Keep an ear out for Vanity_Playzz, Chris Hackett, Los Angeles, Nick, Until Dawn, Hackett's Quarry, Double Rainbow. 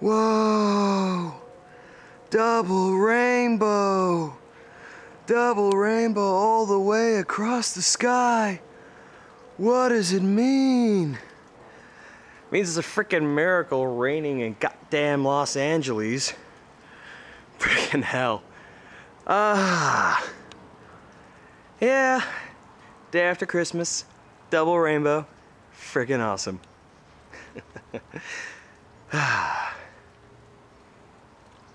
Whoa, double rainbow all the way across the sky. What does it mean? It means it's a freaking miracle raining in goddamn Los Angeles. Freaking hell. Yeah, day after Christmas, double rainbow, freaking awesome.